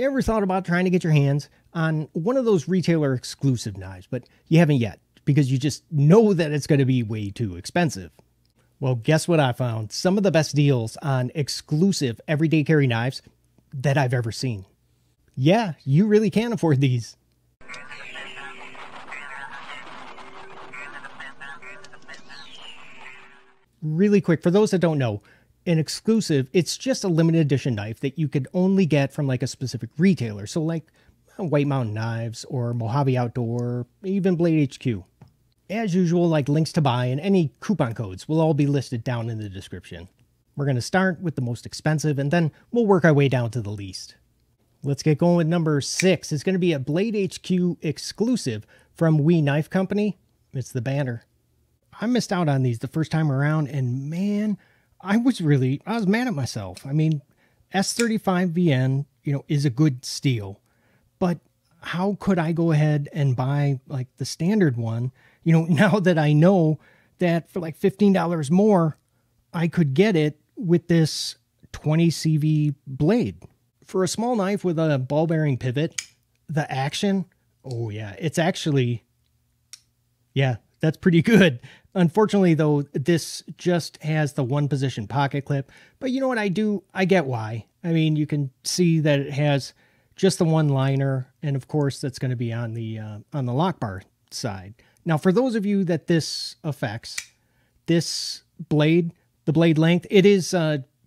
ever thought about trying to get your hands on one of those retailer exclusive knives, but you haven't yet because you just know that it's going to be way too expensive. Well, guess what I found? Some of the best deals on exclusive everyday carry knives that I've ever seen. Yeah, you really can afford these. Really quick, for those that don't know, an exclusive, it's just a limited edition knife that you could only get from like a specific retailer. So like White Mountain Knives or Mojave Outdoor, even Blade HQ. As usual, like links to buy and any coupon codes will all be listed down in the description. We're going to start with the most expensive and then we'll work our way down to the least. Let's get going with number 6. It's going to be a Blade HQ exclusive from We Knife Company. It's the Banter. I missed out on these the first time around, and man, I was mad at myself. I mean, S35VN, you know, is a good steal, but how could I go ahead and buy like the standard one, you know, now that I know that for like $15 more, I could get it with this 20CV blade. For a small knife with a ball bearing pivot, the action, oh yeah, it's actually, yeah, that's pretty good. Unfortunately, though, this just has the one position pocket clip. But you know what? I get why. I mean, you can see that it has just the one liner. And of course, that's going to be on the lock bar side. Now, for those of you that this affects, this blade, the blade length, it is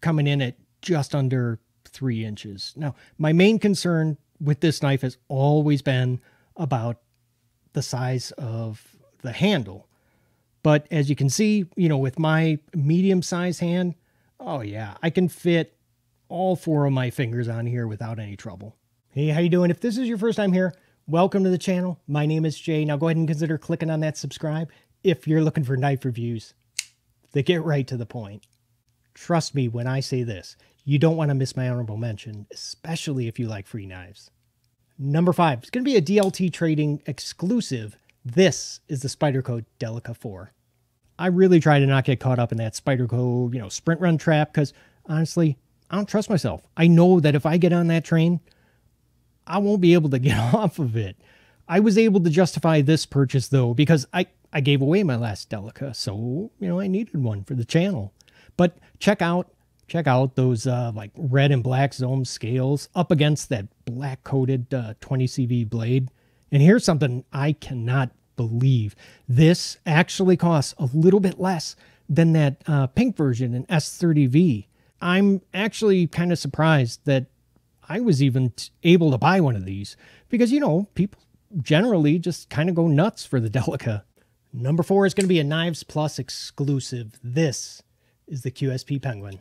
coming in at just under 3 inches. Now, my main concern with this knife has always been about the size of the handle. But as you can see, you know, with my medium-sized hand, oh yeah, I can fit all 4 of my fingers on here without any trouble. Hey, how you doing? If this is your first time here, welcome to the channel. My name is Jay. Now go ahead and consider clicking on that subscribe if you're looking for knife reviews that get right to the point. Trust me when I say this, you don't want to miss my honorable mention, especially if you like free knives. Number 5, it's going to be a DLT Trading exclusive. This is the Spyderco Delica 4. I really try to not get caught up in that Spyderco, you know, sprint run trap because honestly, I don't trust myself. I know that if I get on that train, I won't be able to get off of it. I was able to justify this purchase though because I gave away my last Delica, so you know I needed one for the channel. But check out those like red and black Zome scales up against that black coated 20CV blade. And here's something I cannot believe. This actually costs a little bit less than that pink version in S30V. I'm actually kind of surprised that I was even able to buy one of these because, you know, people generally just kind of go nuts for the Delica. Number 4 is going to be a Knives Plus exclusive. This is the QSP Penguin.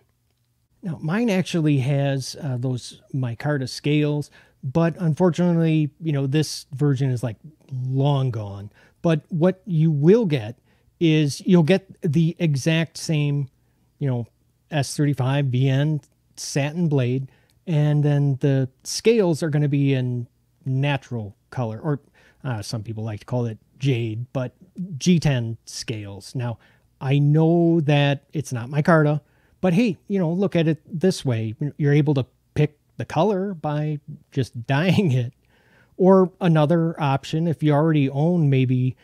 Now, mine actually has those micarta scales, but unfortunately, you know, this version is like long gone. But what you will get is you'll get the exact same, you know, S35VN satin blade. And then the scales are going to be in natural color, or some people like to call it jade, but G10 scales. Now, I know that it's not micarta, but hey, you know, look at it this way. You're able to the color by just dyeing it. Or another option, if you already own maybe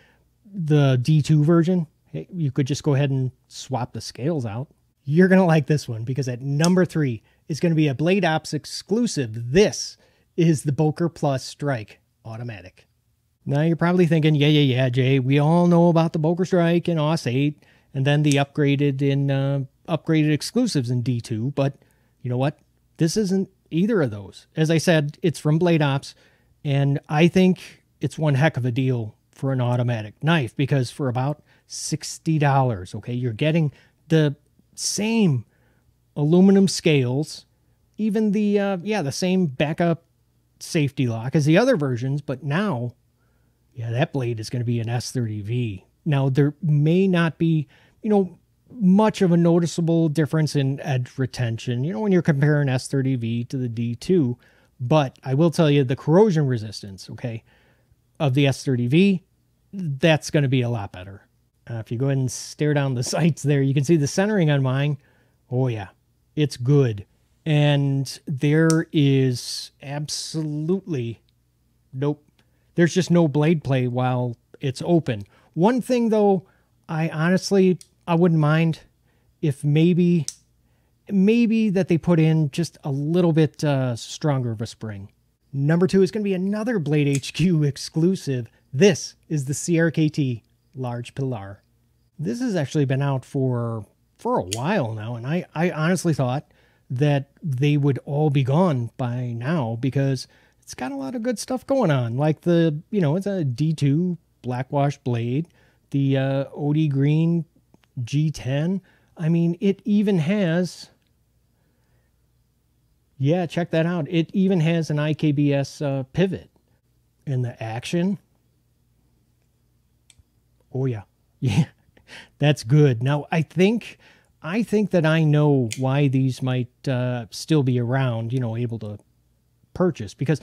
the D2 version, you could just go ahead and swap the scales out. You're going to like this one because at number 3 is going to be a Blade Ops exclusive. This is the Boker Plus Strike Automatic. Now you're probably thinking, yeah, Jay, we all know about the Boker Strike and Aus8 and then the upgraded in upgraded exclusives in D2, but you know what? This isn't either of those. As I said, it's from Blade Ops, and I think it's one heck of a deal for an automatic knife because for about $60, okay, you're getting the same aluminum scales, even the, yeah, the same backup safety lock as the other versions, but now, yeah, that blade is going to be an S30V. Now, there may not be, you know, much of a noticeable difference in edge retention, you know, when you're comparing S30V to the D2, but I will tell you the corrosion resistance, okay, of the S30V, that's going to be a lot better. If you go ahead and stare down the sights there, you can see the centering on mine. Oh yeah, it's good. And there is absolutely nope. There's just no blade play while it's open. One thing, though, I honestly, I wouldn't mind if maybe that they put in just a little bit stronger of a spring. Number two is going to be another Blade HQ exclusive. This is the CRKT Large Pillar. This has actually been out for a while now, and I honestly thought that they would all be gone by now because it's got a lot of good stuff going on, like the, you know, it's a D2 black wash blade, the OD green G10. I mean, it even has, yeah, check that out. It even has an IKBS pivot. And the action, oh yeah, yeah, that's good. Now I think that I know why these might still be around, you know, able to purchase, because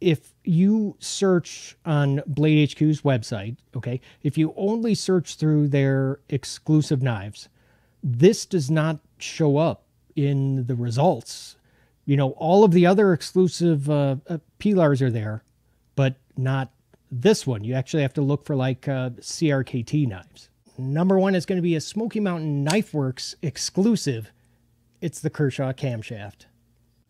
if you search on Blade HQ's website, okay, if you only search through their exclusive knives, this does not show up in the results. You know, all of the other exclusive Pillars are there, but not this one. You actually have to look for like CRKT knives. Number one is going to be a Smoky Mountain Knifeworks exclusive. It's the Kershaw camshaft.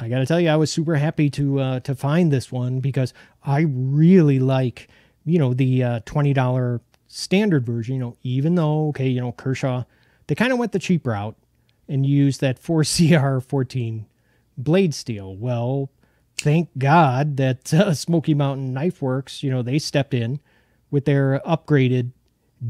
I got to tell you, I was super happy to find this one because I really like, you know, the $20 standard version, you know, even though, okay, you know, Kershaw, they kind of went the cheap route and used that 4CR14 blade steel. Well, thank God that Smoky Mountain Knifeworks, you know, they stepped in with their upgraded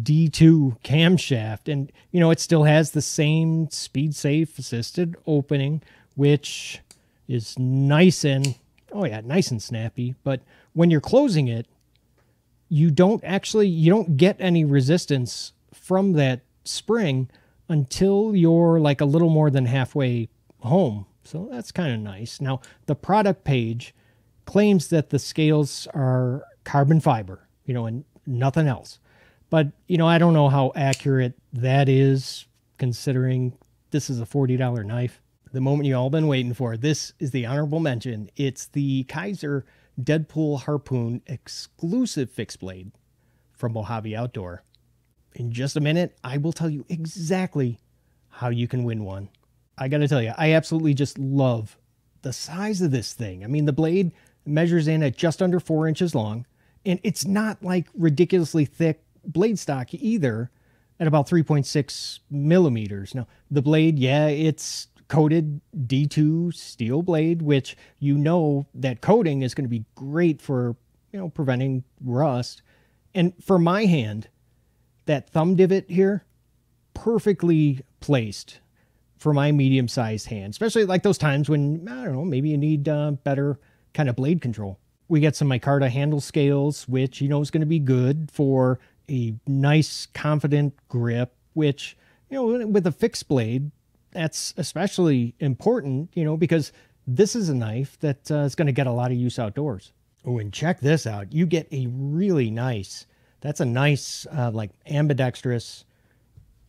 D2 camshaft, and you know, it still has the same speed safe assisted opening, which is nice and, oh yeah, nice and snappy. But when you're closing it, you don't actually, you don't get any resistance from that spring until you're like a little more than halfway home. So that's kind of nice. Now the product page claims that the scales are carbon fiber, you know, and nothing else. But, you know, I don't know how accurate that is, considering this is a $40 knife. The moment you all been waiting for. This is the honorable mention. It's the Kizer Deadpool Harpoon exclusive fixed blade from Mojave Outdoor. In just a minute, I will tell you exactly how you can win one. I got to tell you, I absolutely just love the size of this thing. I mean, the blade measures in at just under 4 inches long, and it's not like ridiculously thick blade stock either, at about 3.6 millimeters. Now the blade, yeah, it's coated D2 steel blade, which, you know, that coating is going to be great for, you know, preventing rust. And for my hand, that thumb divot here, perfectly placed for my medium-sized hand, especially like those times when, I don't know, maybe you need better kind of blade control. We got some micarta handle scales, which, you know, is going to be good for a nice, confident grip, which, you know, with a fixed blade, that's especially important, you know, because this is a knife that is going to get a lot of use outdoors. Oh, and check this out. You get a really nice, that's a nice, like, ambidextrous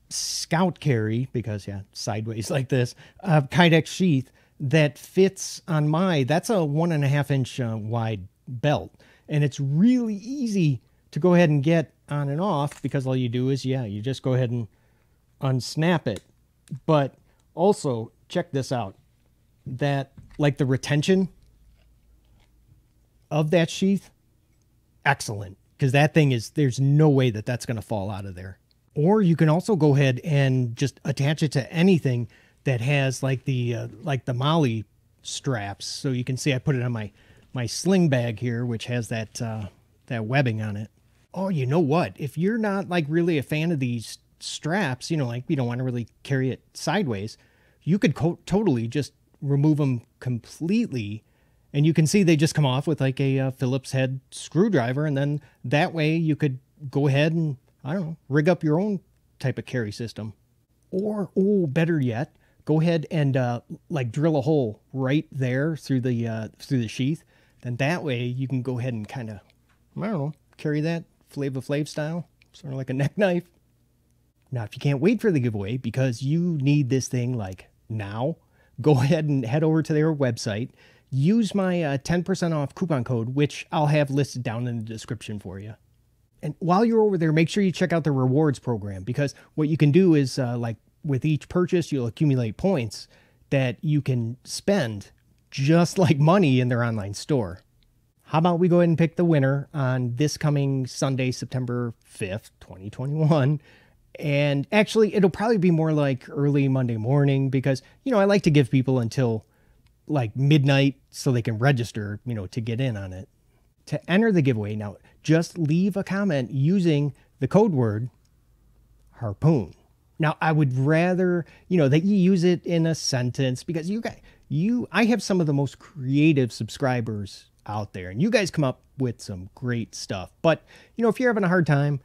scout carry, because, yeah, sideways like this, Kydex sheath that fits on my, that's a 1.5 inch wide belt. And it's really easy to go ahead and get on and off, because all you do is, yeah, you just go ahead and unsnap it. But also check this out, that like the retention of that sheath, excellent, because that thing is, there's no way that that's going to fall out of there. Or you can also go ahead and just attach it to anything that has like the MOLLE straps. So you can see I put it on my sling bag here, which has that that webbing on it. Oh, you know what? If you're not like really a fan of these straps, you know, like you don't want to really carry it sideways, you could totally just remove them completely. And you can see they just come off with like a Phillips head screwdriver. And then that way you could go ahead and, I don't know, rig up your own type of carry system. Or, oh, better yet, go ahead and like drill a hole right there through the sheath. Then that way you can go ahead and kind of, I don't know, carry that Flava Flav style, sort of like a neck knife. Now, if you can't wait for the giveaway, because you need this thing like now, go ahead and head over to their website. Use my 10% off coupon code, which I'll have listed down in the description for you. And while you're over there, make sure you check out the rewards program, because what you can do is like with each purchase, you'll accumulate points that you can spend just like money in their online store. How about we go ahead and pick the winner on this coming Sunday, September 5th, 2021. And actually, it'll probably be more like early Monday morning because, you know, I like to give people until like midnight so they can register, you know, to get in on it. To enter the giveaway, now just leave a comment using the code word harpoon. Now, I would rather, you know, that you use it in a sentence because I have some of the most creative subscribers out there and you guys come up with some great stuff. But, you know, if you're having a hard time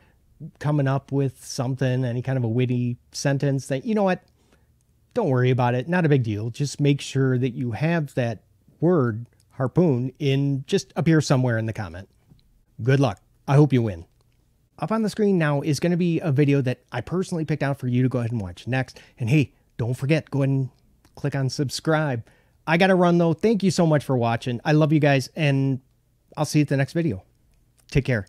coming up with something, any kind of a witty sentence, that, you know what, don't worry about it. Not a big deal. Just make sure that you have that word harpoon in, just appear somewhere in the comment. Good luck. I hope you win. Up on the screen now is going to be a video that I personally picked out for you to go ahead and watch next. And hey, don't forget, go ahead and click on subscribe. I got to run though. Thank you so much for watching. I love you guys and I'll see you at the next video. Take care.